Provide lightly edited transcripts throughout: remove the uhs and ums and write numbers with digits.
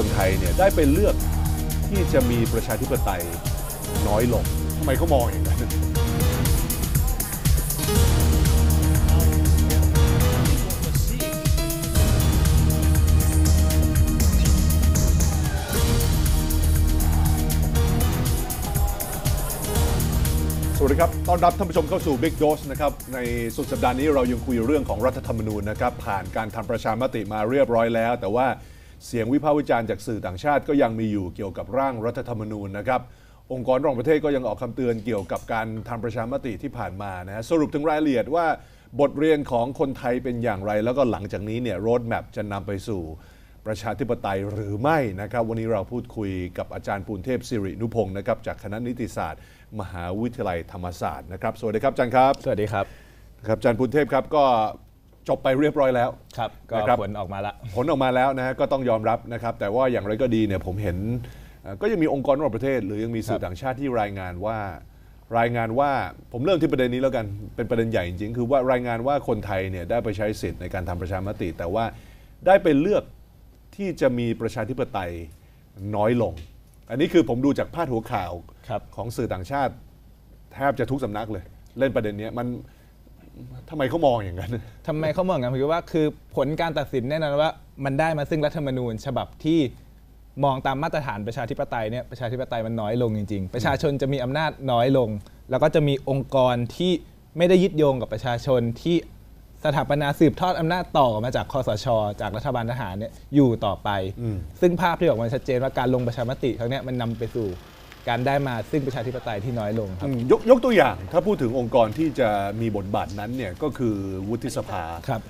คนไทยเนี่ยได้ไปเลือกที่จะมีประชาธิปไตยน้อยลงทำไมเขามองอย่างนั้นสวัสดีครับต้อนรับท่านผู้ชมเข้าสู่ Big Dose นะครับในสุดสัปดาห์นี้เรายังคุยเรื่องของรัฐธรรมนูญนะครับผ่านการทำประชามติมาเรียบร้อยแล้วแต่ว่าเสียงวิพากษ์วิจารณ์จากสื่อต่างชาติก็ยังมีอยู่เกี่ยวกับร่างรัฐธรรมนูญนะครับองค์กรระหว่างประเทศก็ยังออกคำเตือนเกี่ยวกับการทำประชามติที่ผ่านมานะสรุปถึงรายละเอียดว่าบทเรียนของคนไทยเป็นอย่างไรแล้วก็หลังจากนี้เนี่ย roadmap จะนำไปสู่ประชาธิปไตยหรือไม่นะครับวันนี้เราพูดคุยกับอาจารย์ปูนเทพสิรินุพงศ์นะครับจากคณะนิติศาสตร์มหาวิทยาลัยธรรมศาสตร์นะครับสวัสดีครับอาจารย์ครับสวัสดีครับครับอาจารย์ปูนเทพครับก็จบไปเรียบร้อยแล้วครับก็ผลออกมาแล้วนะฮะก็ต้องยอมรับนะครับแต่ว่าอย่างไรก็ดีเนี่ยผมเห็นก็ยังมีองค์กรระหว่างประเทศหรือยังมีสื่อต่างชาติที่รายงานว่าผมเริ่มที่ประเด็นนี้แล้วกันเป็นประเด็นใหญ่จริงๆคือว่ารายงานว่าคนไทยเนี่ยได้ไปใช้สิทธิ์ในการทำประชามติแต่ว่าได้ไปเลือกที่จะมีประชาธิปไตยน้อยลงอันนี้คือผมดูจากพาดหัวข่าวของสื่อต่างชาติแทบจะทุกสำนักเลยเล่นประเด็นนี้มันทำไมเขามองอย่างนั้นคือว่าคือผลการตัดสินแน่นอนว่ามันได้มาซึ่งรัฐธรรมนูญฉบับที่มองตามมาตรฐานประชาธิปไตยเนี่ยประชาธิปไตยมันน้อยลงจริงๆประชาชนจะมีอำนาจน้อยลงแล้วก็จะมีองค์กรที่ไม่ได้ยึดโยงกับประชาชนที่สถาปนาสืบทอดอำนาจต่อมาจากคสช.จากรัฐบาลทหารเนี่ยอยู่ต่อไปซึ่งภาพที่ออกมาชัดเจนว่าการลงประชามติครั้งนี้มันนำไปสู่การได้มาซึ่งประชาธิปไตยที่น้อยลงครับยกตัวอย่างถ้าพูดถึงองค์กรที่จะมีบทบาทนั้นเนี่ยก็คือวุฒิสภาครับ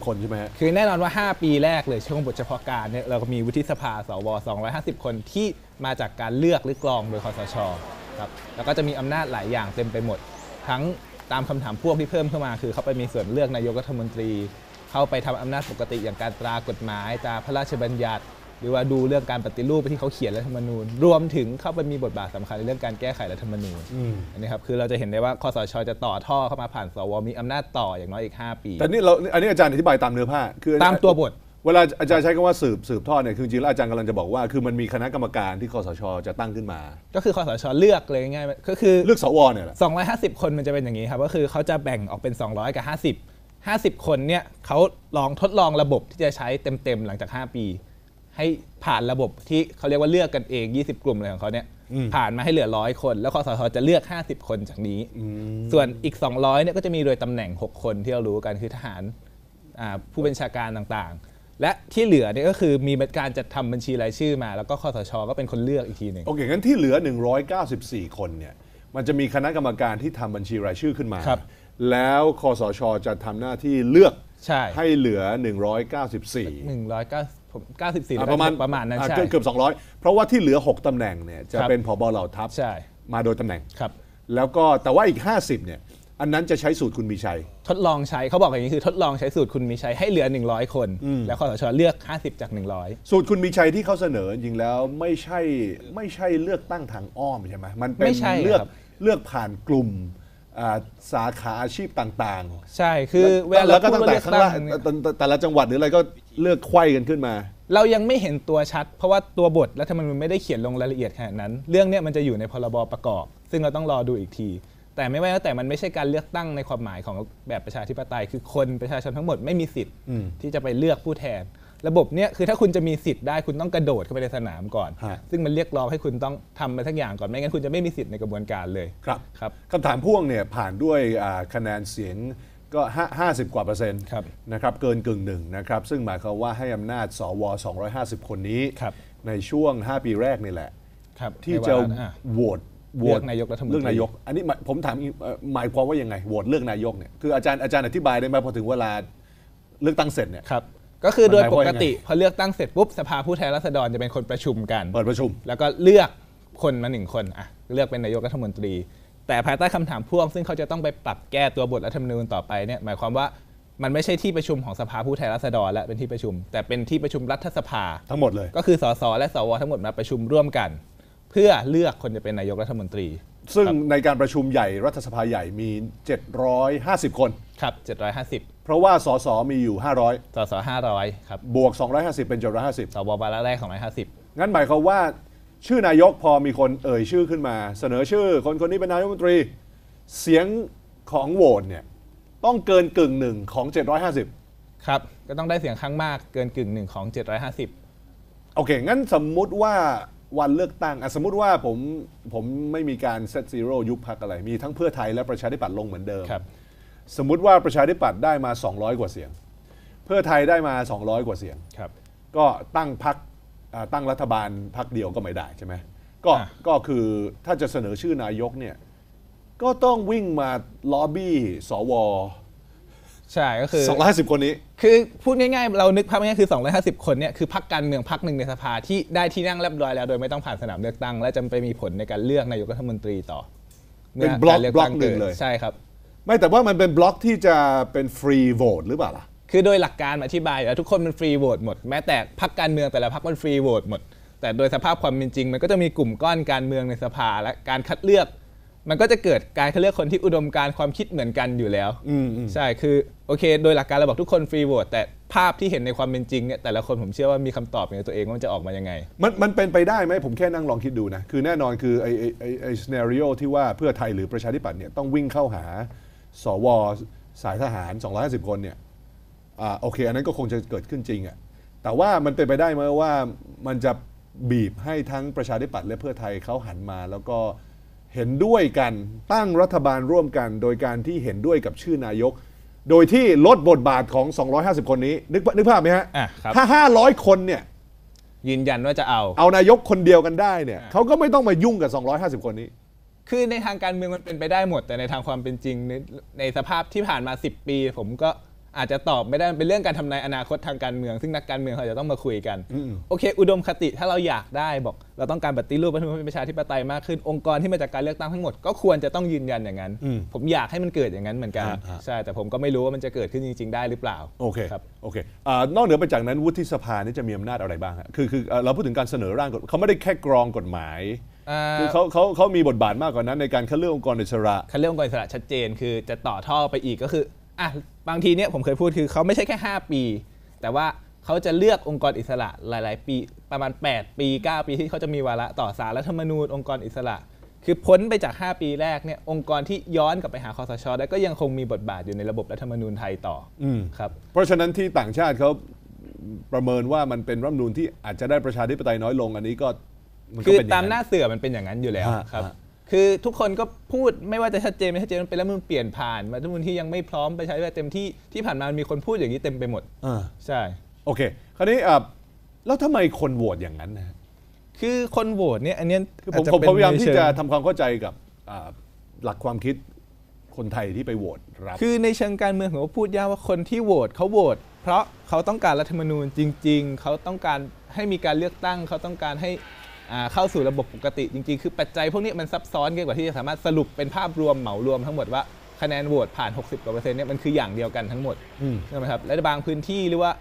250คนใช่ไหมคือแน่นอนว่า5ปีแรกเลยช่วงบทเฉพาะการเนี่ยเราก็มีวุฒิสภาสว250คนที่มาจากการเลือกหรือกรองโดยคสช.ครับแล้วก็จะมีอำนาจหลายอย่างเต็มไปหมดทั้งตามคำถามพ่วงที่เพิ่มเข้ามาคือเขาไปมีส่วนเลือกนายกรัฐมนตรีเข้าไปทำอำนาจปกติอย่างการตรากฎหมายตราพระราชบัญญัติหรือว่าดูเรื่องการปฏิรูปที่เขาเขียนรัฐธรรมนูญรวมถึงเข้าไปมีบทบาทสำคัญในเรื่องการแก้ไขรัฐธรรมนูญอันนี้ครับคือเราจะเห็นได้ว่าคสช.จะต่อท่อเข้ามาผ่านสวมีอำนาจต่ออย่างน้อยอีก5ปีแต่นี่เราอันนี้อาจารย์อธิบายตามเนื้อผ้าคือตามตัวบทเวลาอาจารย์ใช้คำว่าสืบทอดเนี่ยคือจริงแล้วอาจารย์กำลังจะบอกว่าคือมันมีคณะกรรมการที่คสช.จะตั้งขึ้นมาก็คือคสช.เลือกเลยง่ายๆก็คือเลือกสว.เนี่ยแหละ250คนมันจะเป็นอย่างนี้ครับก็คือเขาจะแบ่งออกเป็น200กับ50 50คนเนี่ยเขาลองทดลองระบบที่จะใช้เต็มๆหลังจาก5ปีให้ผ่านระบบที่เขาเรียกว่าเลือกกันเอง20กลุ่มอะไรของเขาเนี่ยผ่านมาให้เหลือ100คนแล้วคสช.จะเลือก50คนจากนี้ส่วนอีก200เนี่ยก็จะมีโดยตำแหน่ง6คนที่เรารู้กันคือทหารผู้บัญชาการต่างๆและที่เหลือเนี่ยก็คือมีการจัดทำบัญชีรายชื่อมาแล้วก็คสช.ก็เป็นคนเลือกอีกทีหนึ่งโอเคงั้นที่เหลือ194คนเนี่ยมันจะมีคณะกรรมการที่ทำบัญชีรายชื่อขึ้นมาแล้วคสช.จะทำหน้าที่เลือกให้เหลือ194ประมาณนั้นใช่เกือบ200เพราะว่าที่เหลือ6ตำแหน่งเนี่ยจะเป็นผบ.เหล่าทัพมาโดยตำแหน่งแล้วก็แต่ว่าอีก50เนี่ยอันนั้นจะใช้สูตรคุณมีชัยทดลองใช้เขาบอกอย่างนี้คือทดลองใช้สูตรคุณมีชัยให้เหลือ100คนแล้วคสช.เลือก50จาก100สูตรคุณมีชัยที่เขาเสนอจริงแล้วไม่ใช่เลือกตั้งทางอ้อมใช่ไหมมันเป็นเลือกผ่านกลุ่มสาขาอาชีพต่างๆใช่คือแล้วก็ตั้งแต่ข้างล่างแต่ละจังหวัดหรืออะไรก็เลือกไขว้กันขึ้นมาเรายังไม่เห็นตัวชัดเพราะว่าตัวบทรัฐธรรมนูญไม่ได้เขียนลงรายละเอียดขนาดนั้นเรื่องเนี้ยมันจะอยู่ในพรบ.ประกอบซึ่งเราต้องรอดูอีกทีแต่ไม่ว่าแต่มันไม่ใช่การเลือกตั้งในความหมายของแบบประชาธิปไตยคือคนประชาชนทั้งหมดไม่มีสิทธิ์ที่จะไปเลือกผู้แทนระบบเนี้ยคือถ้าคุณจะมีสิทธิ์ได้คุณต้องกระโดดเข้าไปในสนามก่อนซึ่งมันเรียกร้องให้คุณต้องทำมาทั้งอย่างก่อนไม่งั้นคุณจะไม่มีสิทธิ์ในกระบวนการเลยครับคำถามพ่วงเนี่ยผ่านด้วยคะแนนเสียงก็50%กว่านะครับเกินกึ่งหนึ่งนะครับซึ่งหมายความว่าให้อำนาจสว250คนนี้ในช่วง5ปีแรกนี่แหละที่จะโหวตนายกรัฐมนตรีเลือกนายกอันนี้ผมถามหมายความว่ายังไงโหวตเลือกนายกเนี่ยคืออาจารย์อธิบายได้ไหมพอถึงเวลาเลือกตั้งเสร็จเนี่ยครับก็คือโดยปกติพอเลือกตั้งเสร็จปุ๊บสภาผู้แทนราษฎรจะเป็นคนประชุมกันเปิดประชุมแล้วก็เลือกคนมา1คนอ่ะเลือกเป็นนายกรัฐมนตรีแต่ภายใต้คำถามพ่วงซึ่งเขาจะต้องไปปรับแก้ตัวบทรัฐธรรมนูญต่อไปเนี่ยหมายความว่ามันไม่ใช่ที่ประชุมของสภาผู้แทนราษฎรและเป็นที่ประชุมแต่เป็นที่ประชุมรัฐสภาทั้งหมดเลยก็คือสสและสวทั้งหมดมาประชุมร่วมกันเพื่อเลือกคนจะเป็นนายกรัฐมนตรีซึ่งในการประชุมใหญ่รัฐสภาใหญ่มี750คนครับ750 เพราะว่าสสมีอยู่500สส500ครับบวก250เป็น750สววาระแรก250งั้นหมายความว่าชื่อนายกพอมีคนเอ่ยชื่อขึ้นมาเสนอชื่อคนนี้เป็นนายกรัฐมนตรีเสียงของโหวตเนี่ยต้องเกินกึ่งหนึ่งของ750ครับก็ต้องได้เสียงข้างมากเกินกึ่งหนึ่งของ750โอเคงั้นสมมุติว่าวันเลือกตั้งสมมุติว่าผมไม่มีการเซตซีโร่ยุบพรรคอะไรมีทั้งเพื่อไทยและประชาธิปัตย์ลงเหมือนเดิมสมมุติว่าประชาธิปัตย์ได้มา200กว่าเสียงเพื่อไทยได้มา200กว่าเสียงครับก็ตั้งพรรคตั้งรัฐบาลพรรคเดียวก็ไม่ได้ใช่ไหมก็คือถ้าจะเสนอชื่อนายกเนี่ยก็ต้องวิ่งมาล็อบบี้สว.ใช่ก็คือ250คนนี้คือพูดง่ายๆเรานึกภาพง่ายๆคือ250คนเนี่ยคือพรรคการเมืองพรรคหนึ่งในสภาที่ได้ที่นั่งเรียบร้อยแล้วโดยไม่ต้องผ่านสนามเลือกตั้งและจะไปมีผลในการเลือกนายกรัฐมนตรีต่อเป็นบล็อกหนึ่งเลยใช่ครับไม่แต่ว่ามันเป็นบล็อกที่จะเป็นฟรีโหวตหรือเปล่าล่ะคือโดยหลักการอธิบายแล้วทุกคนเป็นฟรีโหวตหมดแม้แต่พรรคการเมืองแต่ละพรรคมันฟรีโหวตหมดแต่โดยสภาพความเป็นจริงมันก็จะมีกลุ่มก้อนการเมืองในสภาและการคัดเลือกมันก็จะเกิดการคัดเลือกคนที่อุดมการณ์ความคิดเหมือนกันอยู่แล้วใช่คือโอเคโดยหลักการเราบอกทุกคนฟรีโหวตแต่ภาพที่เห็นในความเป็นจริงเนี่ยแต่ละคนผมเชื่อว่ามีคำตอบในตัวเองว่ามันจะออกมายังไงมันเป็นไปได้ไหมผมแค่นั่งลองคิดดูนะคือแน่นอนคือไอ้ซีนาริโอที่ว่าเพื่อไทยหรือประชาธิปัตย์เนี่ยต้องวิ่งเข้าหาสวสายทหาร250คนเนี่ยโอเคอันนั้นก็คงจะเกิดขึ้นจริงอ่ะแต่ว่ามันเป็นไปได้ไหมว่ามันจะบีบให้ทั้งประชาธิปัตย์และเพื่อไทยเขาหันมาแล้วก็เห็นด้วยกันตั้งรัฐบาลร่วมกันโดยการที่เห็นด้วยกับชื่อนายกโดยที่ลดบทบาทของ250คนนี้นึกภาพไหมฮะถ้า500คนเนี่ยยืนยันว่าจะเอานายกคนเดียวกันได้เนี่ยเขาก็ไม่ต้องมายุ่งกับ250คนนี้คือในทางการเมืองมันเป็นไปได้หมดแต่ในทางความเป็นจริงในสภาพที่ผ่านมา10ปีผมก็อาจจะตอบไม่ได้มันเป็นเรื่องการทำนายอนาคตทางการเมืองซึ่งนักการเมืองเขาจะต้องมาคุยกันโอเคอุดมคติถ้าเราอยากได้บอกเราต้องการปฏิรูปประชาธิปไตยมากขึ้นองค์กรที่มาจากการเลือกตั้งทั้งหมดก็ควรจะต้องยืนยันอย่างนั้นผมอยากให้มันเกิดอย่างนั้นเหมือนกันใช่แต่ผมก็ไม่รู้ว่ามันจะเกิดขึ้นจริงๆได้หรือเปล่าโอเคครับโอเคนอกเหนือไปจากนั้นวุฒิสภานี่จะมีอำนาจอะไรบ้างคือเราพูดถึงการเสนอร่างกฎเขาไม่ได้แค่กรองกฎหมายคือเขามีบทบาทมากกว่านั้นในการคัดเลือกองค์กรอิสระชัดเจนคือจะต่อท่อไปอีกก็คืออ่ะบางทีเนี่ยผมเคยพูดคือเขาไม่ใช่แค่5ปีแต่ว่าเขาจะเลือกองค์กรอิสระหลายๆปีประมาณ8ปี9ปีที่เขาจะมีวาระต่อศาลรัฐธรรมนูญองค์กรอิสระคือพ้นไปจาก5ปีแรกเนี่ยองค์กรที่ย้อนกลับไปหาคสช.ได้ก็ยังคงมีบทบาทอยู่ในระบบรัฐธรรมนูญไทยต่อครับเพราะฉะนั้นที่ต่างชาติเขาประเมินว่ามันเป็นรัฐธรรมนูญที่อาจจะได้ประชาธิปไตยน้อยลงอันนี้ก็คือตามหน้าเสือมันเป็นอย่างนั้นอยู่แล้วครับคือทุกคนก็พูดไม่ว่าจะชัดเจนไม่ชัดเจนมันเป็นแล้วมันเปลี่ยนผ่านมาทุกคนที่ยังไม่พร้อมไปใช้ไปเต็มที่ที่ผ่านมามีคนพูดอย่างนี้เต็มไปหมดใช่โอเคคราวนี้แล้วทำไมคนโหวตอย่างนั้นนะคือคนโหวตเนี่ยอันนี้คือผมพยายามที่จะทำความเข้าใจกับหลักความคิดคนไทยที่ไปโหวตรับคือในเชิงการเมืองผมพูดยากว่าคนที่โหวตเขาโหวตเพราะเขาต้องการรัฐธรรมนูญจริงๆเขาต้องการให้มีการเลือกตั้งเขาต้องการให้เข้าสู่ระบบปกติจริงๆคือปัจจัยพวกนี้มันซับซ้อนเกินกว่าที่จะสามารถสรุปเป็นภาพรวมเหมารวมทั้งหมดว่าคะแนนโหวตผ่าน 60% เนี่ยมันคืออย่างเดียวกันทั้งหมดใช่ไหมครับและบางพื้นที่หรือว่า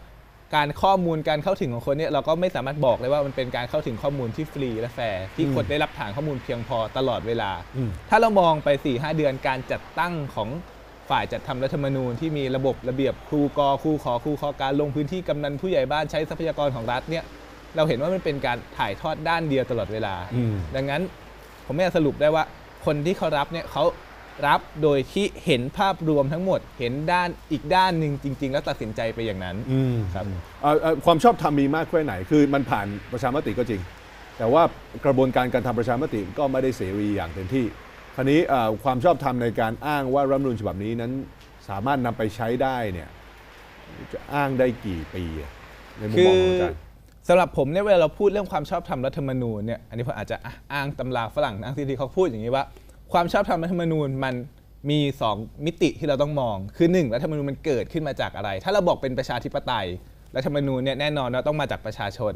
การข้อมูลการเข้าถึงของคนเนี่ยเราก็ไม่สามารถบอกเลยว่ามันเป็นการเข้าถึงข้อมูลที่ฟรีและแฟร์ที่คนได้รับฐานข้อมูลเพียงพอตลอดเวลาถ้าเรามองไป 4-5 เดือนการจัดตั้งของฝ่ายจัดทำรัฐธรรมนูญที่มีระบบระเบียบครูกอครูขอครูขอการลงพื้นที่กำนันผู้ใหญ่บ้านใช้ทรัพยากรของรัฐเนี่ยเราเห็นว่ามันเป็นการถ่ายทอดด้านเดียวตลอดเวลาดังนั้นผมไม่สรุปได้ว่าคนที่เขารับเนี่ยเขารับโดยที่เห็นภาพรวมทั้งหมดเห็นด้านอีกด้านหนึ่งจริงๆแล้วตัดสินใจไปอย่างนั้นครับความชอบธรรมมีมากแค่ไหนคือมันผ่านประชามติก็จริงแต่ว่ากระบวนการทำประชามติก็ไม่ได้เสรีอย่างเต็มที่คราวนี้ความชอบธรรมในการอ้างว่ารัฐธรรมนูญฉบับนี้นั้นสามารถนำไปใช้ได้เนี่ยจะอ้างได้กี่ปีในมุมมองของอาจารย์สำหรับผมเนี่ยเวลาเราพูดเรื่องความชอบธรรมรัฐธรรมนูญเนี่ยอันนี้ผมอาจจะอ้างตำราฝรั่งอ้างซีดีเขาพูดอย่างนี้ว่าความชอบธรรมรัฐธรรมนูญมันมี2มิติที่เราต้องมองคือ1รัฐธรรมนูญมันเกิดขึ้นมาจากอะไรถ้าเราบอกเป็นประชาธิปไตยรัฐธรรมนูญเนี่ยแน่นอนเราต้องมาจากประชาชน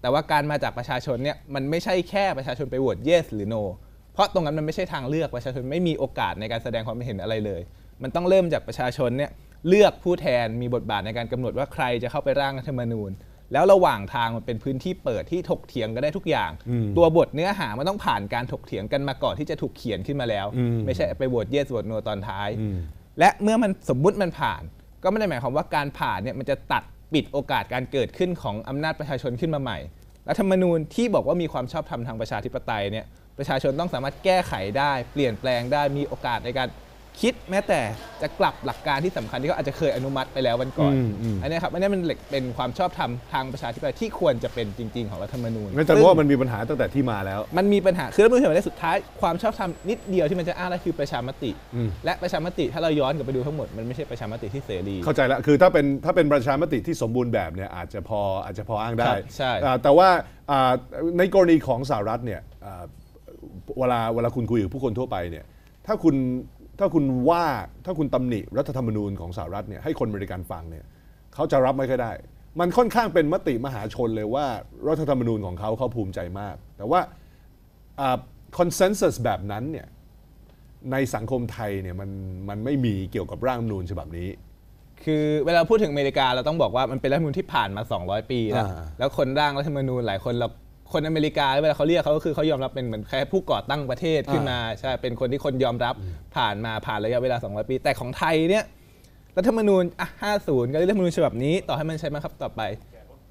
แต่ว่าการมาจากประชาชนเนี่ยมันไม่ใช่แค่ประชาชนไปโหวต yes หรือ no เพราะตรงนั้นมันไม่ใช่ทางเลือกประชาชนไม่มีโอกาสในการแสดงความเห็นอะไรเลยมันต้องเริ่มจากประชาชนเนี่ยเลือกผู้แทนมีบทบาทในการกำหนดว่าใครจะเข้าไปร่างรัฐธรรมนูญแล้วระหว่างทางมันเป็นพื้นที่เปิดที่ถกเถียงกันได้ทุกอย่างตัวบทเนื้อหามันต้องผ่านการถกเถียงกันมาก่อนที่จะถูกเขียนขึ้นมาแล้วไม่ใช่ไปโหวตเยสโหวตโนตอนท้ายและเมื่อมันสมมุติมันผ่าน ก็ไม่ได้หมายความว่าการผ่านเนี่ยมันจะตัดปิดโอกาสการเกิดขึ้นของอำนาจประชาชนขึ้นมาใหม่รัฐธรรมนูญที่บอกว่ามีความชอบธรรมทางประชาธิปไตยเนี่ยประชาชนต้องสามารถแก้ไขได้เปลี่ยนแปลงได้มีโอกาสในการคิดแม้แต่จะกลับหลักการที่สำคัญที่เขาอาจจะเคยอนุมัติไปแล้ววันก่อนอันนี้ครับอันนี้มันเป็นความชอบธรรมทางประชาธิปไตยที่ควรจะเป็นจริงๆของรัฐธรรมนูญแต่ว่ามันมีปัญหาตั้งแต่ที่มาแล้วมันมีปัญหาคือรัฐธรรมนูญฉบับแรกสุดท้ายความชอบธรรมนิดเดียวที่มันจะอ้างได้คือประชามติและประชามติถ้าเราย้อนกลับไปดูทั้งหมดมันไม่ใช่ประชามติที่เสรีเข้าใจละคือถ้าเป็นประชามติที่สมบูรณ์แบบเนี่ยอาจจะพออ้างได้ใช่แต่ว่าในกรณีของสหรัฐเนี่ยเวลาคุณคุยกับผู้คนทั่วไปเนี่ยถ้าคุณตำหนิรัฐธรรมนูญของสหรัฐเนี่ยให้คนอเมริกันฟังเนี่ยเขาจะรับไม่ค่อยได้มันค่อนข้างเป็นมติมหาชนเลยว่ารัฐธรรมนูญของเขาภูมิใจมากแต่ว่าคอนเซนแซสแบบนั้นเนี่ยในสังคมไทยเนี่ยมันไม่มีเกี่ยวกับร่างรัฐธรรมนูญฉบับนี้คือเวลาพูดถึงอเมริกาเราต้องบอกว่ามันเป็นรัฐธรรมนูญที่ผ่านมา200ปีแล้วคนร่างรัฐธรรมนูญหลายคนเราคนอเมริกาเวลาเขาเรียกเขาก็คือเขายอมรับเป็นเหมือนแค่ผู้ก่อตั้งประเทศขึ้นมาใช่เป็นคนที่คนยอมรับผ่านระยะเวลา200ปีแต่ของไทยเนี่ยรัฐธรรมนูญ50ก็เรียกรัฐธรรมนูญฉบับนี้ต่อให้มันใช้มาครับต่อไป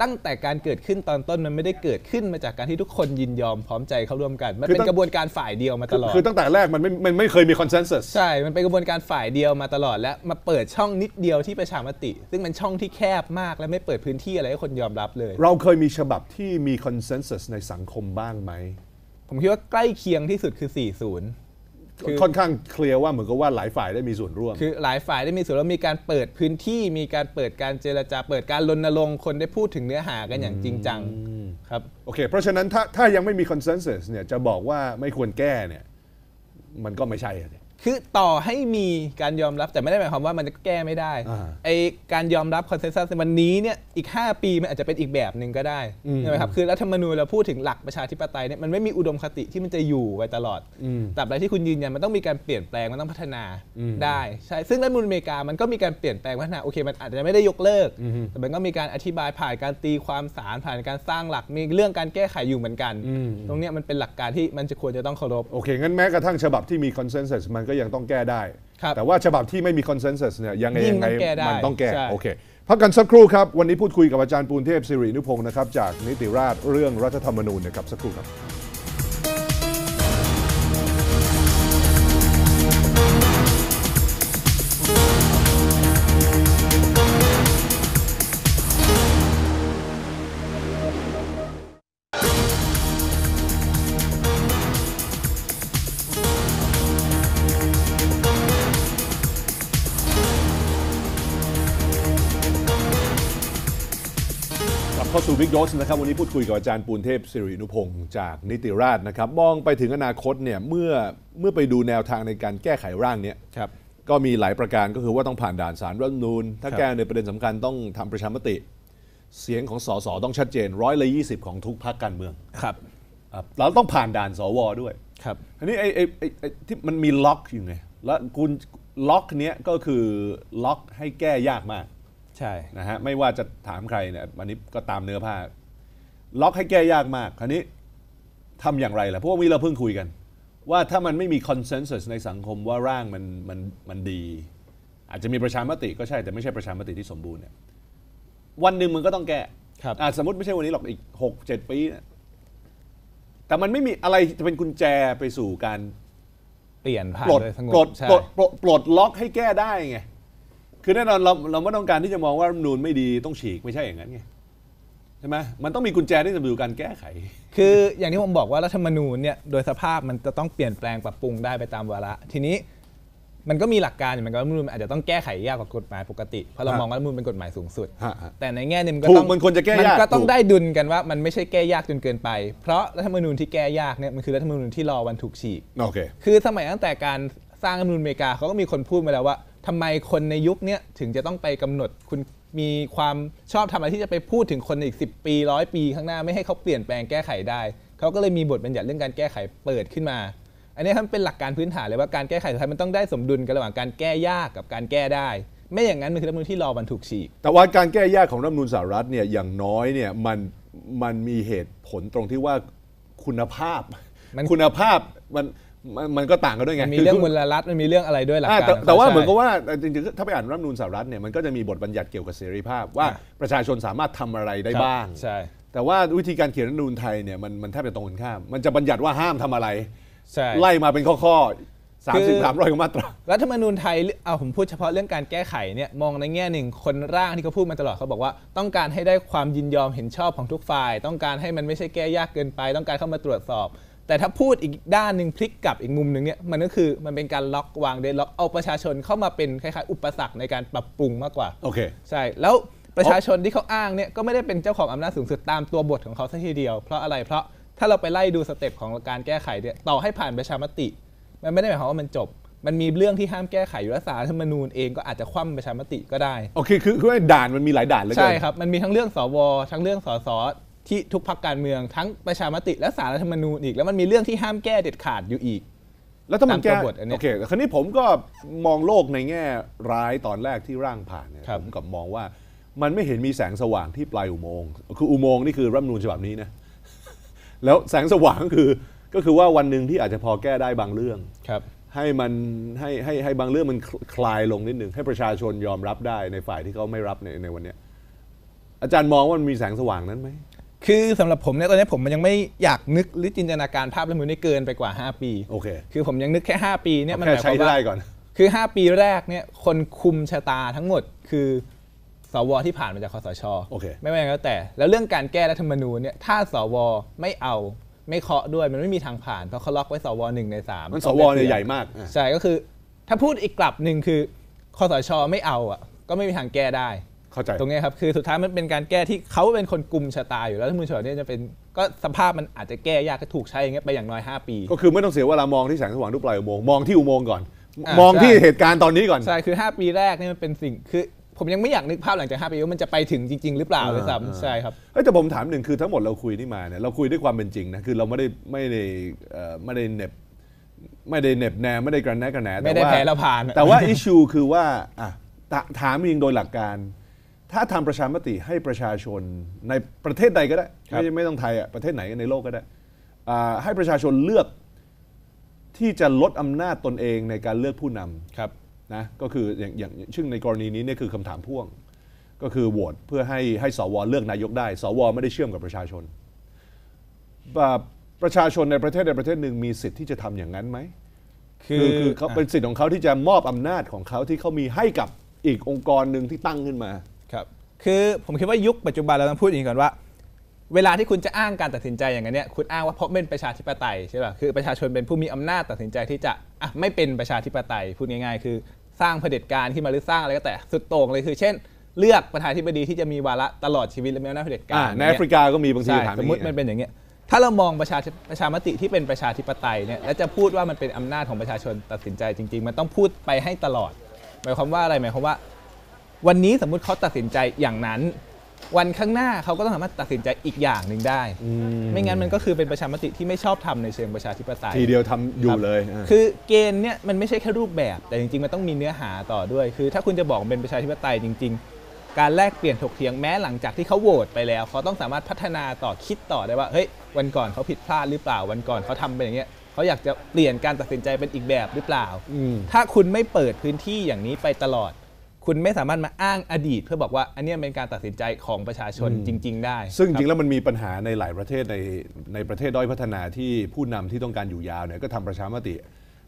ตั้งแต่การเกิดขึ้นตอนต้นมันไม่ได้เกิดขึ้นมาจากการที่ทุกคนยินยอมพร้อมใจเข้าร่วมกันมันเป็นกระบวนการฝ่ายเดียวมาตลอดคือตั้งแต่แรกมันไม่เคยมีคอนเซนแซสใช่มันเป็นกระบวนการฝ่ายเดียวมาตลอดและมาเปิดช่องนิดเดียวที่ประชามติซึ่งเป็นช่องที่แคบมากและไม่เปิดพื้นที่อะไรให้คนยอมรับเลยเราเคยมีฉบับที่มีคอนเซนแซสในสังคมบ้างไหมผมคิดว่าใกล้เคียงที่สุดคือ40ค่อนข้างเคลียร์ว่าเหมือนกับว่าหลายฝ่ายได้มีส่วนร่วมคือหลายฝ่ายได้มีส่วนร่วมมีการเปิดพื้นที่มีการเปิดการเจรจาเปิดการรณรงค์คนได้พูดถึงเนื้อหากันอย่างจริงจังครับโอเคเพราะฉะนั้นถ้ายังไม่มีคอนเซนแซสเนี่ยจะบอกว่าไม่ควรแก้เนี่ยมันก็ไม่ใช่คือต่อให้มีการยอมรับแต่ไม่ได้หมายความว่ามันจะแก้ไม่ได้ไอการยอมรับคอนเซนแซสในวันนี้เนี่ยอีก5ปีมันอาจจะเป็นอีกแบบหนึ่งก็ได้ใช่ไหมครับคือรัฐธรรมนูญเราพูดถึงหลักประชาธิปไตยเนี่ยมันไม่มีอุดมคติที่มันจะอยู่ไปตลอดตราบใดที่คุณยืนยันมันต้องมีการเปลี่ยนแปลงมันต้องพัฒนาได้ใช่ซึ่งรัฐธรรมนูญอเมริกามันก็มีการเปลี่ยนแปลงพัฒนาโอเคมันอาจจะไม่ได้ยกเลิกแต่มันก็มีการอธิบายผ่านการตีความสารผ่านการสร้างหลักมีเรื่องการแก้ไขอยู่เหมือนกันตรงนี้มันเป็นหลักการที่มันจะควรจะต้องเคารพโอเคงั้นแม้กระทั่งฉบับที่มีคอนเซนแซสมันก็ยังต้องแก้ได้แต่ว่าฉบับที่ไม่มีคอนเซนแซสเนี่ยยังไงมันต้องแก้โอเคพักกันสักครู่ครับวันนี้พูดคุยกับอาจารย์ปูนเทพสิรินุพงศ์นะครับจากนิติราษฎร์เรื่องรัฐธรรมนูญนะครับสักครู่ครับเข้าสู่ Big Dose นะครับวันนี้พูดคุยกับอาจารย์ปูนเทพสิรินุพงศ์จากนิติราษฎร์นะครับมองไปถึงอนาคตเนี่ยเมื่อไปดูแนวทางในการแก้ไขร่างเนี่ยก็มีหลายประการก็คือว่าต้องผ่านด่านศาลรัฐธรรมนูญถ้าแก้ในประเด็นสำคัญต้องทำประชามติเสียงของสสต้องชัดเจน120ของทุกพรรคการเมืองครับแล้วต้องผ่านด่านสวด้วยครับอันนี้ไอ้ที่มันมีล็อกอยู่ไงแล้วคุณล็อกเนี้ยก็คือล็อกให้แก้ยากมากใช่นะฮะไม่ว่าจะถามใครเนี่ยวันนี้ก็ตามเนื้อผ้าล็อกให้แก้ยากมากคราวนี้ทำอย่างไรล่ะเพราะว่าเราเพิ่งคุยกันว่าถ้ามันไม่มีคอนเซนแซสในสังคมว่าร่างมันดีอาจจะมีประชามติก็ใช่แต่ไม่ใช่ประชามติที่สมบูรณ์เนี่ยวันหนึ่งมันก็ต้องแก้ครับสมมติไม่ใช่วันนี้หรอกอีก 6-7 ปีนะแต่มันไม่มีอะไรจะเป็นกุญแจไปสู่การเปลี่ยนผ่านเลยสงบปลดล็อกให้แก้ได้ไงคือแน่นอนเราไม่ต้องการที่จะมองว่ารัฐธรรมนูญไม่ดีต้องฉีกไม่ใช่อย่างนั้นไงใช่ไหมมันต้องมีกุญแจที่จะดูการแก้ไขคืออย่างที่ผมบอกว่ารัฐธรรมนูญเนี่ยโดยสภาพมันจะต้องเปลี่ยนแปลงปรับปรุงได้ไปตามวาระทีนี้มันก็มีหลักการอย่างมันก็รัฐธรรมนูญอาจจะต้องแก้ไขยากกว่ากฎหมายปกติเพราะเรามองว่ารัฐธรรมนูญเป็นกฎหมายสูงสุดแต่ในแง่นึงมันควรจะแก้ยากมันก็ต้องได้ดุลกันว่ามันไม่ใช่แก้ยากจนเกินไปเพราะรัฐธรรมนูญที่แก้ยากเนี่ยมันคือรัฐธรรมนูญที่รอวันถูกฉีกคือสมัยตั้งแต่การสร้างรัฐธรรมนูญอเมริกาเขาก็มีคนพูดมาแล้วว่าทำไมคนในยุคนี้ถึงจะต้องไปกำหนดคุณมีความชอบทำอะไรที่จะไปพูดถึงคนอีก10ปี100ปีข้างหน้าไม่ให้เขาเปลี่ยนแปลงแก้ไขได้เขาก็เลยมีบทบัญญัติเรื่องการแก้ไขเปิดขึ้นมาอันนี้มันเป็นหลักการพื้นฐานเลยว่าการแก้ไขสุดท้ายมันต้องได้สมดุลกันระหว่างการแก้ยากกับการแก้ได้ไม่อย่างนั้นมันคือรัฐธรรมนูญที่รอวันถูกฉีกแต่ว่าการแก้ยากของรัฐธรรมนูญสหรัฐเนี่ยอย่างน้อยเนี่ยมันมีเหตุผลตรงที่ว่าคุณภาพมัน มันก็ต่างกันด้วยไงมีเรื่องมลรัฐมันมีเรื่องอะไรด้วยหลักการแต่ว่าเหมือนกับว่าจริงๆถ้าไปอ่านรัฐธรรมนูญสหรัฐเนี่ยมันก็จะมีบทบัญญัติเกี่ยวกับเสรีภาพว่าประชาชนสามารถทำอะไรได้บ้างใช่แต่ว่าวิธีการเขียนรัฐธรรมนูญไทยเนี่ยมันแทบจะตรงกันข้ามมันจะบัญญัติว่าห้ามทำอะไรใช่ไล่มาเป็นข้อๆ300 กว่ามาตรารัฐธรรมนูญไทยเอาผมพูดเฉพาะเรื่องการแก้ไขเนี่ยมองในแง่หนึ่งคนร่างที่เขาพูดมาตลอดเขาบอกว่าต้องการให้ได้ความยินยอมเห็นชอบของทุกฝ่ายต้องการให้มันไม่ใช่แก้ยากเกินไปต้องการเข้ามาตรวจสอบแต่ถ้าพูดอีกด้านหนึ่งพลิกกลับอีกมุมหนึ่งเนี่ยมันก็คือมันเป็นการล็อกวางเดดล็อกเอาประชาชนเข้ามาเป็นคล้ายๆอุปสรรคในการปรับปรุงมากกว่าโอเคใช่แล้วประชาชนที่เขาอ้างเนี่ยก็ไม่ได้เป็นเจ้าของอำนาจสูงสุดตามตัวบทของเขาสักทีเดียวเพราะอะไรเพราะถ้าเราไปไล่ดูสเต็ปของการแก้ไขเนี่ยต่อให้ผ่านประชามติมันไม่ได้หมายความว่ามันจบมันมีเรื่องที่ห้ามแก้ไขอยู่แล้วศาลรัฐธรรมนูญเองก็อาจจะคว่ำประชามติก็ได้โอเคคือด่านมันมีหลายด่านเลยใช่ครับมันมีทั้งเรื่องสวทั้งเรื่องสสที่ทุกพรรคการเมืองทั้งประชามติและศาลรัฐธรรมนูญอีกแล้วมันมีเรื่องที่ห้ามแก้เด็ดขาดอยู่อีกแล้วถ้ามันแก้โอเคคราวนี้ผมก็มองโลกในแง่ร้ายตอนแรกที่ร่างผ่านเนี่ยผมกับมองว่ามันไม่เห็นมีแสงสว่างที่ปลายอุโมงค์คืออุโมงค์นี่คือรัฐธรรมนูญฉบับนี้นะแล้วแสงสว่างก็คือว่าวันหนึ่งที่อาจจะพอแก้ได้บางเรื่องให้มันให้บางเรื่องมันคลายลงนิดนึงให้ประชาชนยอมรับได้ในฝ่ายที่เขาไม่รับในวันนี้อาจารย์มองว่ามันมีแสงสว่างนั้นไหมคือสำหรับผมเนี่ยตอนนี้ผมมันยังไม่อยากนึกหรือจินตนาการภาพรัฐธรรมนูญได้เกินไปกว่า5ปีโอเคคือผมยังนึกแค่5ปีเนี่ยมันหมายความว่าคือ5ปีแรกเนี่ยคนคุมชะตาทั้งหมดคือสวที่ผ่านมาจากคสช.ไม่ว่าอย่างไรแต่แล้วเรื่องการแก้รัฐธรรมนูญเนี่ยถ้าสวไม่เอาไม่เคาะด้วยมันไม่มีทางผ่านเพราะเขาล็อกไว้สว1 ใน 3มันสวเนี่ยใหญ่มากใช่ก็คือถ้าพูดอีกกลับหนึ่งคือคสช.ไม่เอาอ่ะก็ไม่มีทางแก้ได้ตรงนี้ครับคือสุดท้ายมันเป็นการแก้ที่เขาเป็นคนกุมชะตาอยู่แล้วที่มูลชนเนี่ยจะเป็นก็สภาพมันอาจจะแก้ยากก็ถูกใช้อย่างเงี้ยไปอย่างน้อย5ปีก็คือไม่ต้องเสียเวลามองที่แสงสว่างทุกปลายอุโมงค์มองที่อุโมงค์ก่อนมองที่เหตุการณ์ตอนนี้ก่อนใช่คือ5ปีแรกนี่มันเป็นสิ่งคือผมยังไม่อยากนึกภาพหลังจาก5 ปีว่ามันจะไปถึงจริงๆหรือเปล่าเลยซ้ำใช่ครับแต่ผมถามหนึ่งคือทั้งหมดเราคุยนี่มาเนี่ยเราคุยด้วยความเป็นจริงนะคือเราไม่ได้เน็บแนมไม่ได้กระแนะกระแหนไม่ได้แพ้เราผ่านแต่ว่าอิชชูคือว่าถามเองโดยหลักการถ้าทำประชามติให้ประชาชนในประเทศใดก็ได้ไม่ต้องไทยประเทศไหนในโลกก็ได้ให้ประชาชนเลือกที่จะลดอำนาจตนเองในการเลือกผู้นำนะก็คืออย่างซึ่งในกรณีนี้เนี่ยคือคำถามพ่วงก็คือโหวตเพื่อให้สวเลือกนายกได้สวไม่ได้เชื่อมกับประชาชนประชาชนในประเทศใดประเทศหนึ่งมีสิทธิ์ที่จะทำอย่างนั้นไหมคือเขาเป็นสิทธิ์ของเขาที่จะมอบอำนาจของเขาที่เขามีให้กับอีกองค์กรหนึ่งที่ตั้งขึ้นมาครับคือผมคิดว่ายุคปัจจุบันเราต้องพูดอย่างนี้ก่อนว่าเวลาที่คุณจะอ้างการตัดสินใจอย่างนั้นเนี่ยคุณอ้างว่าเพราะเป็นประชาธิปไตยใช่ป่ะคือประชาชนเป็นผู้มีอำนาจตัดสินใจที่จะไม่เป็นประชาธิปไตยพูดง่ายๆคือสร้างเผด็จการขึ้นมาหรือสร้างอะไรก็แต่สุดโต่งเลยคือเช่นเลือกประธานาธิบดีที่จะมีวาระตลอดชีวิตและมีอำนาจเผด็จการในแอฟริกาก็มีบางทีสมมติมันเป็นอย่างเงี้ยถ้าเรามองประชามติที่เป็นประชาธิปไตยเนี่ยและจะพูดว่ามันเป็นอำนาจของประชาชนตัดสินใจจริงๆมันต้องพูดไปให้ตลอดหมายความว่าอะไรหมายความว่าวันนี้สมมุติเขาตัดสินใจอย่างนั้นวันข้างหน้าเขาก็ต้องสามารถตัดสินใจอีกอย่างหนึ่งได้ไม่งั้นมันก็คือเป็นประชามติที่ไม่ชอบทำในเชิงประชาธิปไตยทีเดียวทำอยู่เลยคือเกณฑ์เนี่ยมันไม่ใช่แค่รูปแบบแต่จริงๆมันต้องมีเนื้อหาต่อด้วยคือถ้าคุณจะบอกเป็นประชาธิปไตยจริงๆการแลกเปลี่ยนถกเถียงแม้หลังจากที่เขาโหวตไปแล้วเขาต้องสามารถพัฒนาต่อคิดต่อได้ว่าเฮ้ยวันก่อนเขาผิดพลาดหรือเปล่าวันก่อนเขาทำเป็นอย่างเงี้ยเขาอยากจะเปลี่ยนการตัดสินใจเป็นอีกแบบหรือเปล่าถ้าคุณไม่เปิดพื้นที่อย่างนี้ไปตลอดคุณไม่สามารถมาอ้างอดีตเพื่อบอกว่าอันนี้เป็นการตัดสินใจของประชาชนจริงๆได้ซึ่งจริงแล้วมันมีปัญหาในหลายประเทศในประเทศด้อยพัฒนาที่ผู้นำที่ต้องการอยู่ยาวเนี่ยก็ทำประชามติ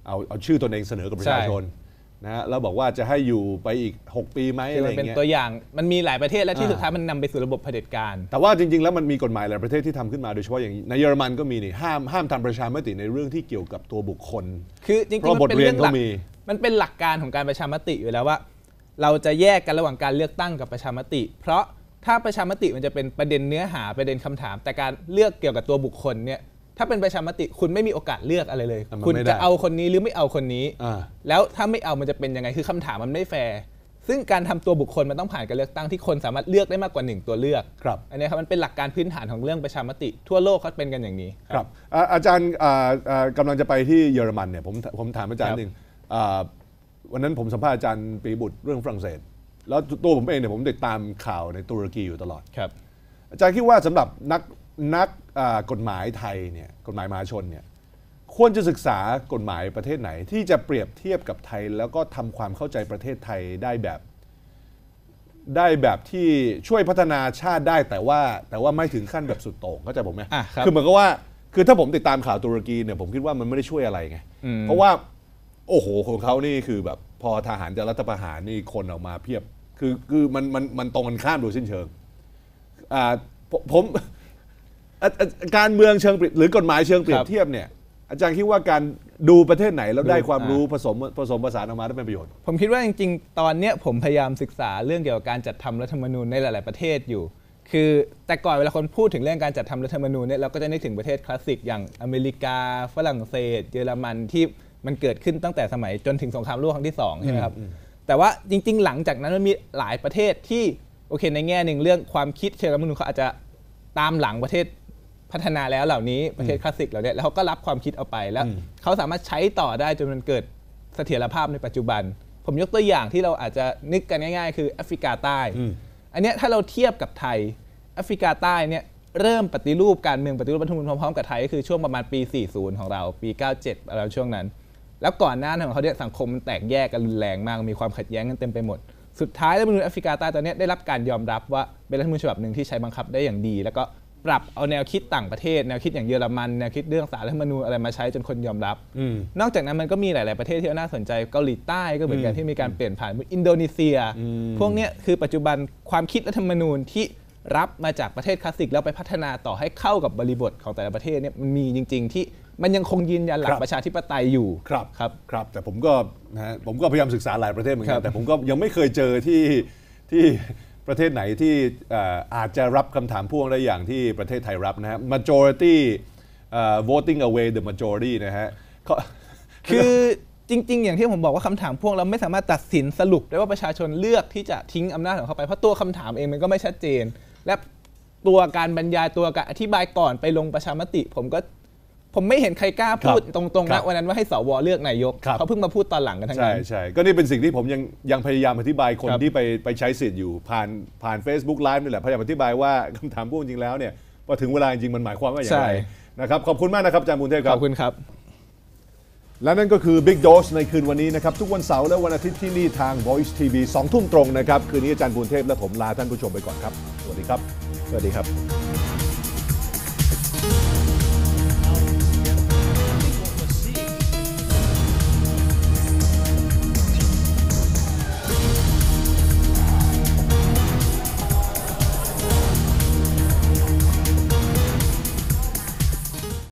เอาชื่อตนเองเสนอกับประชาชนนะแล้วบอกว่าจะให้อยู่ไปอีก6 ปีไหมอะไรเงี้ยเป็นตัวอย่างมันมีหลายประเทศและที่สุดท้ายมันนำไปสู่ระบบเผด็จการแต่ว่าจริงๆแล้วมันมีกฎหมายหลายประเทศที่ทำขึ้นมาโดยเฉพาะอย่างในเยอรมันก็มีนี่ห้ามทำประชามติในเรื่องที่เกี่ยวกับตัวบุคคลคือจริงๆมันเป็นเรื่องหลักมันเป็นหลักการของการประชามติอยู่แล้วว่าเราจะแยกกันระหว่างการเลือกตั้งกับประชามติเพราะถ้าประชามติมันจะเป็นประเด็นเนื้อหาประเด็นคำถามแต่การเลือกเกี่ยวกับตัวบุคคลเนี่ยถ้าเป็นประชามติคุณไม่มีโอกาสเลือกอะไรเลยคุณจะเอาคนนี้หรือไม่เอาคนนี้แล้วถ้าไม่เอามันจะเป็นยังไงคือคำถามมันไม่แฟร์ซึ่งการทำตัวบุคคลมันต้องผ่านการเลือกตั้งที่คนสามารถเลือกได้มากกว่า1ตัวเลือกครับอันนี้ครับมันเป็นหลักการพื้นฐานของเรื่องประชามติทั่วโลกเขาเป็นกันอย่างนี้ครับอาจารย์กำลังจะไปที่เยอรมันเนี่ยผมถามอาจารย์หนึ่งวันนั้นผมสัมภาษณ์อาจารย์ปีบุตรเรื่องฝรั่งเศสแล้วตัวผมเองเนี่ยผมติดตามข่าวในตุรกีอยู่ตลอดครับอาจารย์คิดว่าสำหรับนักกฎหมายไทยเนี่ยกฎหมายมหาชนเนี่ยค ควรจะศึกษากฎหมายประเทศไหนที่จะเปรียบเทียบกับไทยแล้วก็ทำความเข้าใจประเทศไทยได้แบบที่ช่วยพัฒนาชาติได้แต่ว่าไม่ถึงขั้นแบบสุดโต่งเข้าใจผมไหมคือเหมือนกับว่าคือถ้าผมติดตามข่าวตุรกีเนี่ยผมคิดว่ามันไม่ได้ช่วยอะไรไงเพราะว่าโอ้โหของเขานี่คือแบบพอทหารจะรัฐประหารนี่คนออกมาเพียบคือมันตรงกันข้ามโดยสิ้นเชิงผมการเมืองเชิงหรือกฎหมายเชิงเปรียบเทียบเนี่ยอาจารย์คิดว่าการดูประเทศไหนแล้วได้ความรู้ผสมผสานออกมาได้เป็นประโยชน์ผมคิดว่าจริงๆตอนนี้ผมพยายามศึกษาเรื่องเกี่ยวกับการจัดทำรัฐธรรมนูญในหลายๆประเทศอยู่คือแต่ก่อนเวลาคนพูดถึงเรื่องการจัดทำรัฐธรรมนูญเนี่ยเราก็จะนึกถึงประเทศคลาสสิกอย่างอเมริกาฝรั่งเศสเยอรมันที่มันเกิดขึ้นตั้งแต่สมัยจนถึงสงครามโลกครั้งที่2ใช่ไหมครับแต่ว่าจริงๆหลังจากนั้นมันมีหลายประเทศที่โอเคในแง่หนึ่งเรื่องความคิดเชิงรัฐธรรมนูญเขาอาจจะตามหลังประเทศพัฒนาแล้วเหล่านี้ประเทศคลาสสิกเหล่านี้แล้วเขาก็รับความคิดเอาไปแล้วเขาสามารถใช้ต่อได้จนมันเกิดเสถียรภาพในปัจจุบันผมยกตัวอย่างที่เราอาจจะนึกกันง่ายๆคือแอฟริกาใต้อันนี้ถ้าเราเทียบกับไทยแอฟริกาใต้เนี่ยเริ่มปฏิรูปการเมืองปฏิรูปรัฐธรรมนูญพร้อมๆกับไทยก็คือช่วงประมาณปี40ของเราปี97เราช่วงนั้นแล้วก่อนหน้าของเขาเนี่ยสังคมมันแตกแยกกันรุนแรงมากมีความขัดแย้งกันเต็มไปหมดสุดท้ายรัฐธรรมนูญแอฟริกาใต้ตอนนี้ได้รับการยอมรับว่าเป็นรัฐธรรมนูญฉบับหนึ่งที่ใช้บังคับได้อย่างดีแล้วก็ปรับเอาแนวคิดต่างประเทศแนวคิดอย่างเยอรมันแนวคิดเรื่องสารรัฐธรรมนูญอะไรมาใช้จนคนยอมรับนอกจากนั้นมันก็มีหลายๆประเทศที่น่าสนใจเกาหลีใต้ก็เหมือนกันที่มีการเปลี่ยนผ่านอินโดนีเซียพวกนี้คือปัจจุบันความคิดรัฐธรรมนูญที่รับมาจากประเทศคลาสสิกแล้วไปพัฒนาต่อให้เข้ากับบริบทของแต่ละประเทศเนี่ยมันมีจริงๆที่มันยังคงยืนยันหลักประชาธิปไตยอยู่ครับแต่ผมก็พยายามศึกษาหลายประเทศเหมือนกันแต่ผมก็ยังไม่เคยเจอที่ประเทศไหนที่อาจจะรับคำถามพ่วงได้อย่างที่ประเทศไทยรับนะฮะ majority voting away the majority นะฮะคือจริงๆอย่างที่ผมบอกว่าคำถามพ่วงเราไม่สามารถตัดสินสรุปได้ว่าประชาชนเลือกที่จะทิ้งอำนาจของเขาไปเพราะตัวคำถามเองมันก็ไม่ชัดเจนและตัวการบรรยายตัวการอธิบายก่อนไปลงประชามติผมไม่เห็นใครกล้าพูดตรงๆนะวันนั้นว่าให้สวเลือกนายกเขาเพิ่งมาพูดตอนหลังกันทั้งนั้นใช่ก็นี่เป็นสิ่งที่ผมยังพยายามอธิบายคนที่ไปใช้สิทธิ์อยู่ผ่าน Facebook Live นี่แหละพยายามอธิบายว่าคำถามพวกจริงแล้วเนี่ยพอถึงเวลาจริงมันหมายความว่าอย่างไรนะครับขอบคุณมากนะครับอาจารย์บุญเทพครับขอบคุณครับและนั่นก็คือ Big Dose ในคืนวันนี้นะครับทุกวันเสาร์และวันอาทิตย์ที่นี่ทาง Voice TV 2 ทุ่มตรงนะครับคืนนี้อาจารย์บุญเทพและผมลาท่านผู้ชมไปก่อนครับสวัสดีครับ